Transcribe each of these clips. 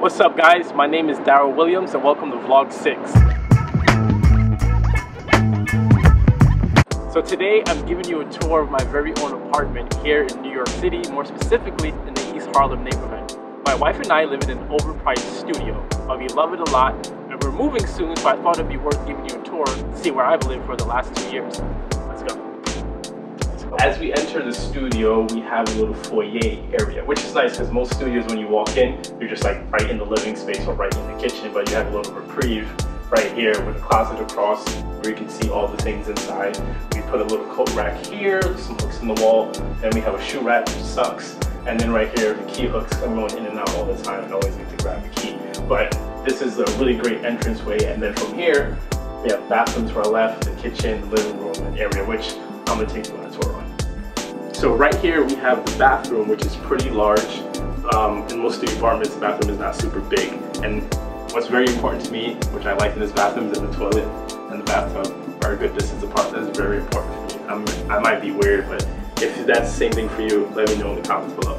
What's up guys, my name is Darryl Williams and welcome to vlog 6. So today I'm giving you a tour of my very own apartment here in New York City, more specifically in the East Harlem neighborhood. My wife and I live in an overpriced studio, but we love it a lot and we're moving soon, so I thought it'd be worth giving you a tour to see where I've lived for the last 2 years. As we enter the studio, we have a little foyer area, which is nice because most studios, when you walk in, you're just like right in the living space or right in the kitchen, but you have a little reprieve right here with a closet across where you can see all the things inside. We put a little coat rack here, some hooks in the wall, then we have a shoe rack, which sucks, and then right here, the key hooks are going in and out all the time and always need to grab the key. But this is a really great entranceway, and then from here, we have bathrooms to our left, the kitchen, the living room, and area, which I'm gonna take you on a tour on. So right here we have the bathroom, which is pretty large. In most of the apartments, the bathroom is not super big. And what's very important to me, which I like in this bathroom, is that the toilet and the bathtub are a good distance apart. That is very important for me. I might be weird, but if that's the same thing for you, let me know in the comments below.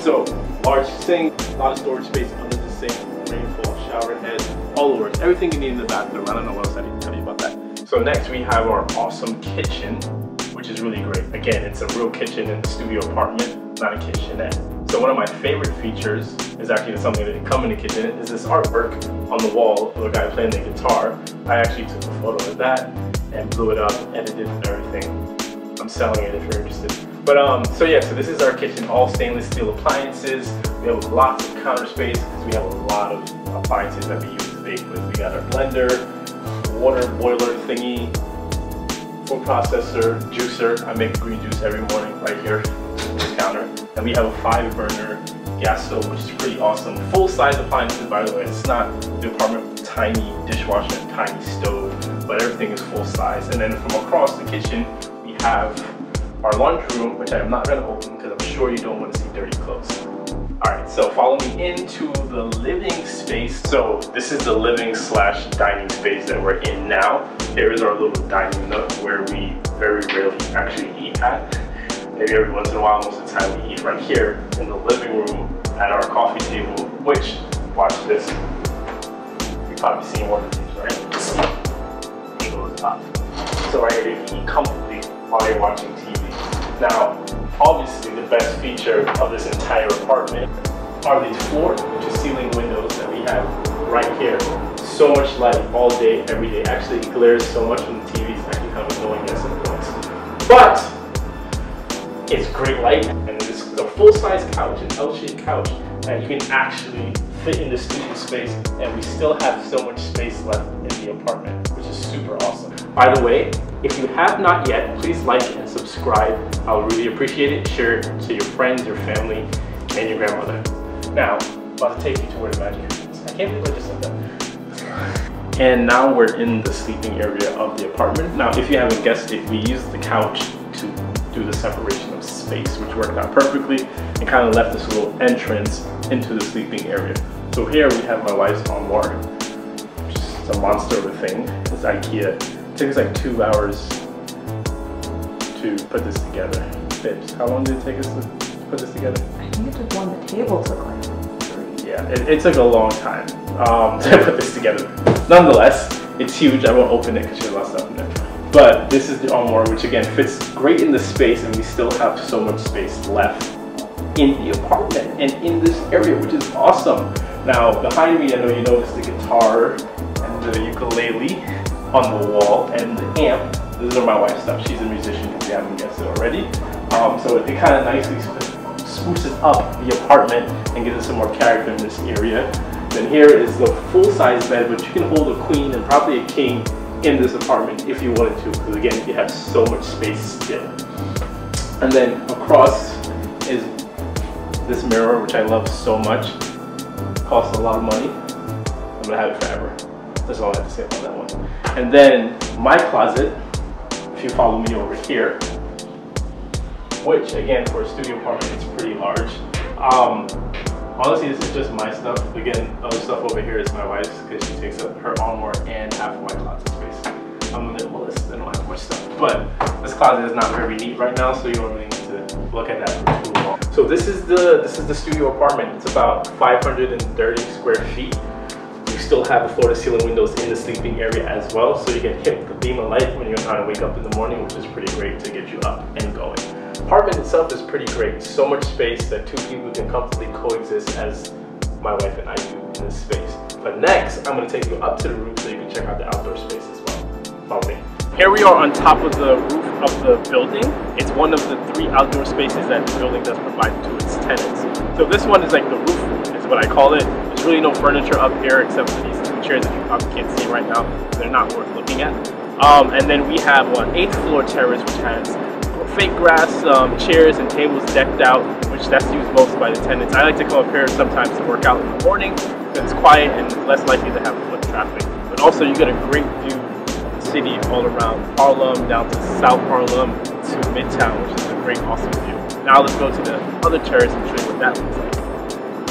So large sink, a lot of storage space under the sink, rainfall, shower head, all the works, everything you need in the bathroom. I don't know what else I need to tell you about that. So next we have our awesome kitchen, which is really great. Again, it's a real kitchen in the studio apartment, not a kitchenette. So one of my favorite features is actually something that didn't come in the kitchen, is this artwork on the wall of a guy playing the guitar. I actually took a photo of that and blew it up, edited and everything. I'm selling it if you're interested. But so yeah, so this is our kitchen, all stainless steel appliances. We have lots of counter space because we have a lot of appliances that we use to bake with. We got our blender, water boiler thingy, food processor, juicer. I make green juice every morning right here on the counter. And we have a 5-burner gas stove, which is pretty awesome. Full-size appliances, by the way. It's not the apartment with tiny dishwasher and tiny stove, but everything is full-size. And then from across the kitchen, we have our laundry room, which I'm not gonna open because I'm sure you don't want to see dirty clothes. All right, so follow me into the living space. So this is the living / dining space that we're in now. Here is our little dining nook where we very rarely actually eat at. Maybe every once in a while, most of the time we eat right here in the living room at our coffee table, which, watch this. You've probably seen one of these, right? It goes up. So right here, you can eat comfortably while you're watching TV. Now, obviously, the best feature of this entire apartment are these floor-to-ceiling windows that we have right here. So much light all day, every day. Actually, it glares so much from the TVs that can come annoying at some points. But it's great light, and this is a full-size couch, an L-shaped couch that you can actually fit in the studio space, and we still have so much space left in the apartment, which is super awesome. By the way, if you have not yet, please like and subscribe. I'll really appreciate it. Share it to your friends, your family, and your grandmother. Now, I'm about to take you to where the magic happens. I can't believe I just said that. And now we're in the sleeping area of the apartment. Now, if you haven't guessed it, we use the couch to do the separation of space, which worked out perfectly and kind of left this little entrance into the sleeping area. So here we have my wife's armoire, which is a monster of a thing. It's IKEA. It took us like 2 hours to put this together. Babes, how long did it take us to put this together? I think it took one. The table took like 3. Yeah, it took a long time to put this together. Nonetheless, it's huge. I won't open it because there's a lot of stuff in there. But this is the armoire, which again fits great in the space, and we still have so much space left in the apartment and in this area, which is awesome. Now, behind me, I know you noticed the guitar and the ukulele on the wall and the amp. These are my wife's stuff. She's a musician, if you haven't guessed it already. So it kind of nicely spruces up the apartment and gives us some more character in this area. Then here is the full-size bed, but you can hold a queen and probably a king in this apartment if you wanted to, because again, you have so much space still. And then across is this mirror, which I love so much. It costs a lot of money. I'm gonna have it forever. That's all I have to say about that one. And then my closet, if you follow me over here, which again, for a studio apartment, it's pretty large. Honestly, this is just my stuff. Again, other stuff over here is my wife's, because she takes up her armoire and half of my closet space. I'm a minimalist, I don't have much stuff. But this closet is not very neat right now, so you don't really need to look at that for too long. So So this is the studio apartment. It's about 530 square feet. You still have the floor-to-ceiling windows in the sleeping area as well, so you can hit the beam of light when you're trying to wake up in the morning, which is pretty great to get you up and going. The apartment itself is pretty great. So much space that two people can comfortably coexist, as my wife and I do in this space. But next, I'm going to take you up to the roof so you can check out the outdoor space as well. Follow me. Here we are on top of the roof of the building. It's one of the three outdoor spaces that the building does provide to its tenants. So this one is like the roof, is what I call it. There's really no furniture up here except for these two chairs that you probably can't see right now. They're not worth looking at. And then we have an 8th floor terrace, which has fake grass, chairs and tables decked out, which that's used most by the tenants. I like to come up here sometimes to work out in the morning, because it's quiet and it's less likely to have foot traffic. But also you get a great view of the city all around Harlem, down to South Harlem to Midtown, which is a great, awesome view. Now let's go to the other terrace and show you what that looks like.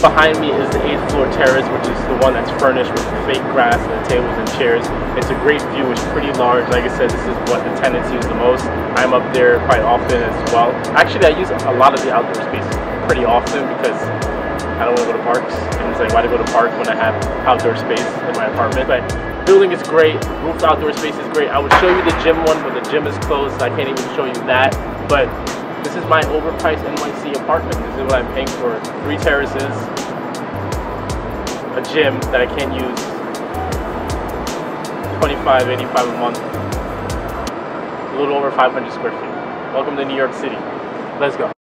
Behind me is the 8th floor terrace, which is the one that's furnished with fake grass and tables and chairs. It's a great view, it's pretty large. Like I said, this is what the tenants use the most. I'm up there quite often as well. Actually, I use a lot of the outdoor spaces pretty often because I don't want to go to parks. And it's like, why do I go to park when I have outdoor space in my apartment? But the building is great, roof outdoor space is great. I would show you the gym one, but the gym is closed, so I can't even show you that. But this is my overpriced NYC apartment. This is what I'm paying for. 3 terraces, a gym that I can't use, $25.85 a month, a little over 500 square feet. Welcome to New York City. Let's go.